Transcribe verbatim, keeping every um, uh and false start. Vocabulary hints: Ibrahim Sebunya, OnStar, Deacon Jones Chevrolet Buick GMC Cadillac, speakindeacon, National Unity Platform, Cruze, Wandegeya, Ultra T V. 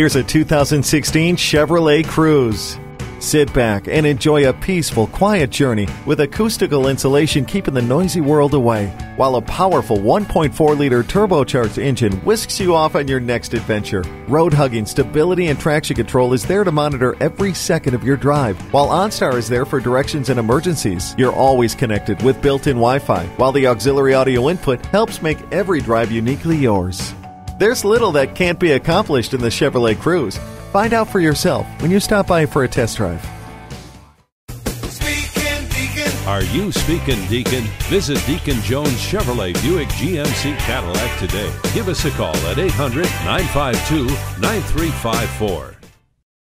Here's a two thousand sixteen Chevrolet Cruze. Sit back and enjoy a peaceful, quiet journey with acoustical insulation keeping the noisy world away, while a powerful one point four liter turbocharged engine whisks you off on your next adventure. Road-hugging stability and traction control is there to monitor every second of your drive, while OnStar is there for directions and emergencies. You're always connected with built-in Wi-Fi, while the auxiliary audio input helps make every drive uniquely yours. There's little that can't be accomplished in the Chevrolet Cruze. Find out for yourself when you stop by for a test drive. Speaking Deacon. Are you speaking Deacon? Visit Deacon Jones Chevrolet Buick G M C Cadillac today. Give us a call at eight hundred, nine five two, nine three five four.